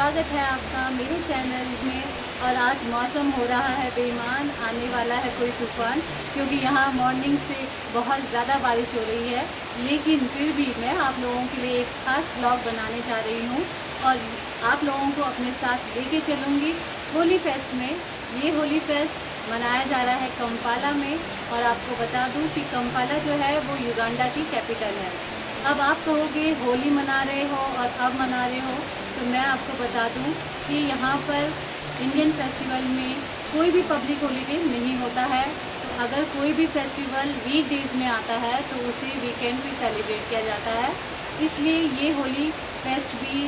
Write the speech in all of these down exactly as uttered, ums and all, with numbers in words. स्वागत है आपका मेरे चैनल में। और आज मौसम हो रहा है बेईमान, आने वाला है कोई तूफान, क्योंकि यहाँ मॉर्निंग से बहुत ज़्यादा बारिश हो रही है। लेकिन फिर भी मैं आप लोगों के लिए एक खास ब्लॉग बनाने जा रही हूँ और आप लोगों को अपने साथ लेके चलूँगी होली फेस्ट में। ये होली फेस्ट मनाया जा रहा है कंपाला में, और आपको बता दूं कि कंपाला जो है वो युगांडा की कैपिटल है। अब आप कहोगे होली मना रहे हो और अब मना रहे हो, तो मैं आपको बता दूं कि यहाँ पर इंडियन फेस्टिवल में कोई भी पब्लिक हॉलीडे नहीं होता है। तो अगर कोई भी फेस्टिवल वीक डेज में आता है तो उसे वीकेंड भी सेलिब्रेट किया जाता है, इसलिए ये होली फेस्ट भी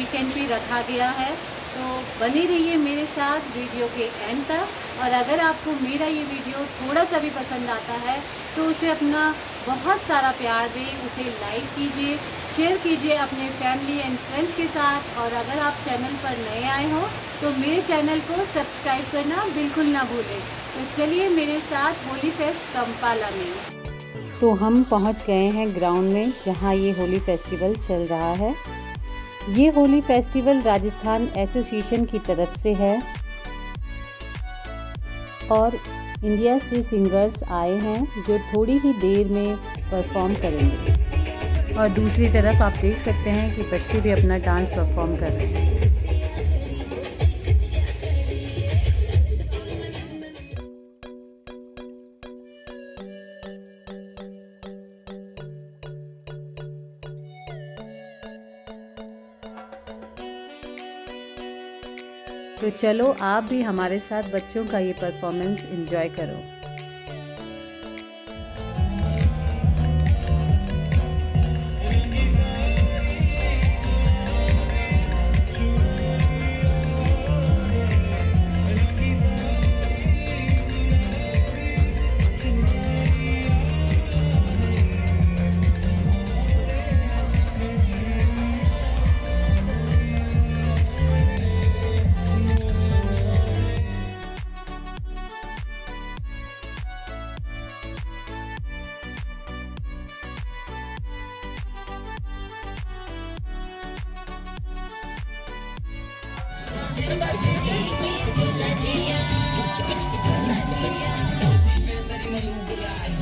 वीकेंड पर रखा गया है। तो बने रहिए मेरे साथ वीडियो के एंड तक। और अगर आपको मेरा ये वीडियो थोड़ा सा भी पसंद आता है तो उसे अपना बहुत सारा प्यार दें, उसे लाइक कीजिए, शेयर कीजिए अपने फैमिली एंड फ्रेंड्स के साथ। और अगर आप चैनल पर नए आए हो तो मेरे चैनल को सब्सक्राइब करना बिल्कुल ना भूलें। तो चलिए मेरे साथ होली फेस्ट कंपाला में। तो हम पहुँच गए हैं ग्राउंड में जहाँ ये होली फेस्टिवल चल रहा है। ये होली फेस्टिवल राजस्थान एसोसिएशन की तरफ से है और इंडिया से सिंगर्स आए हैं जो थोड़ी ही देर में परफॉर्म करेंगे। और दूसरी तरफ आप देख सकते हैं कि बच्चे भी अपना डांस परफॉर्म कर रहे हैं। तो चलो आप भी हमारे साथ बच्चों का ये परफॉर्मेंस एंजॉय करो।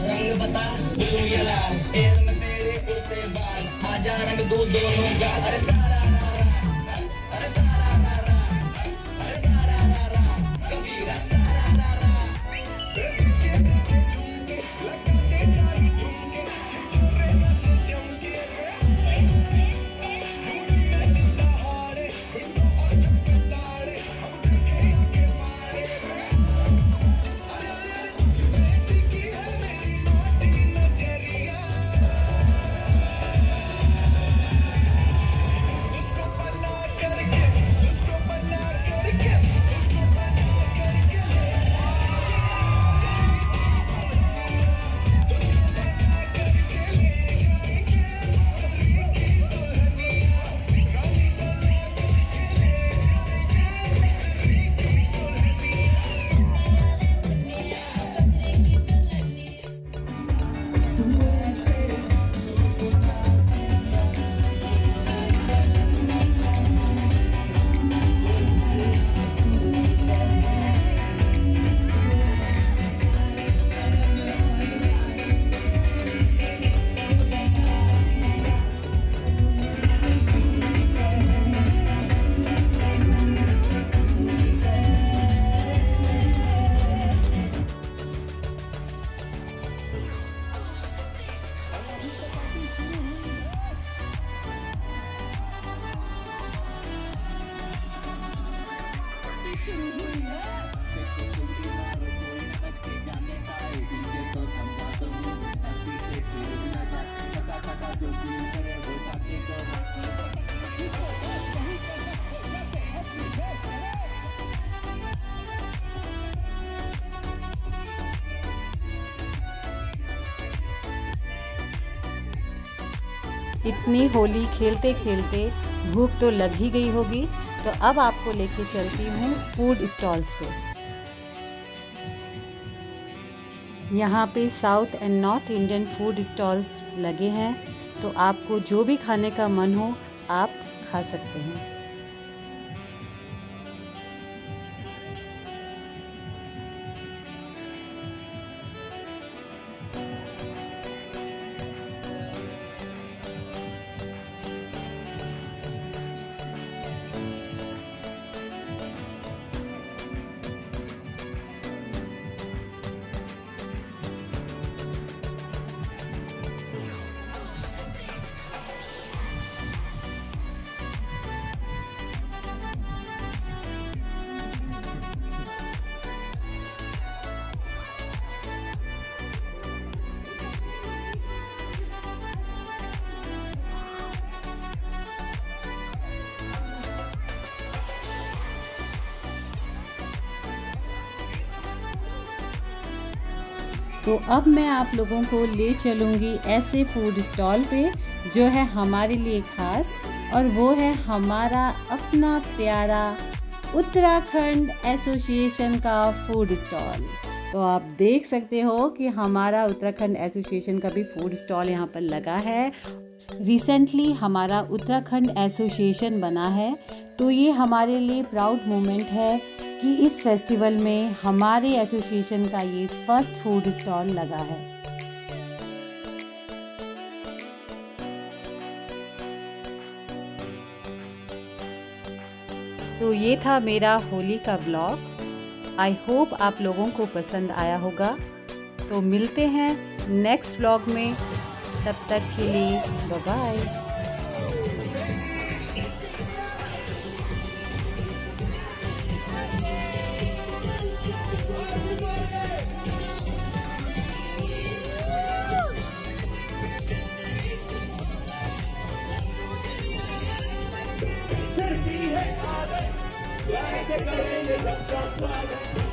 रंग बता तू ये लाल तेल में तेरे उड़ते बाल आजा रंग दो दोनों का अरे सारा सारा अरे सारा सारा अरे सारा सारा कबीरा सारा सारा झुमके झुमके लगाते जाए झुमके झुमरे नाचे झुमके झुमके जिंदा हारे बिंदु और झुमके तारे हम देखे आके मारे अरे तुझ बेटी की है मेरी माटी नजरिया उसको बना करके उसको बना करके उसको बना करके उसको बना करके ले जाएंगे होली की दुल्हनिया रानी बना करके ले जाएंगे होली की दुल्हनिया। इतनी होली खेलते खेलते भूख तो लग ही गई होगी, तो अब आपको लेके चलती हूँ फूड स्टॉल्स पे। यहाँ पे south and north Indian food stalls लगे हैं, तो आपको जो भी खाने का मन हो आप खा सकते हैं। तो अब मैं आप लोगों को ले चलूँगी ऐसे फूड स्टॉल पे जो है हमारे लिए ख़ास, और वो है हमारा अपना प्यारा उत्तराखंड एसोसिएशन का फूड स्टॉल। तो आप देख सकते हो कि हमारा उत्तराखंड एसोसिएशन का भी फूड स्टॉल यहाँ पर लगा है। रिसेंटली हमारा उत्तराखंड एसोसिएशन बना है, तो ये हमारे लिए प्राउड मोमेंट है कि इस फेस्टिवल में हमारे एसोसिएशन का ये फर्स्ट फूड स्टॉल लगा है। तो ये था मेरा होली का ब्लॉग। आई होप आप लोगों को पसंद आया होगा। तो मिलते हैं नेक्स्ट ब्लॉग में, तब तक के लिए bye bye. Let's go, let's go, let's go.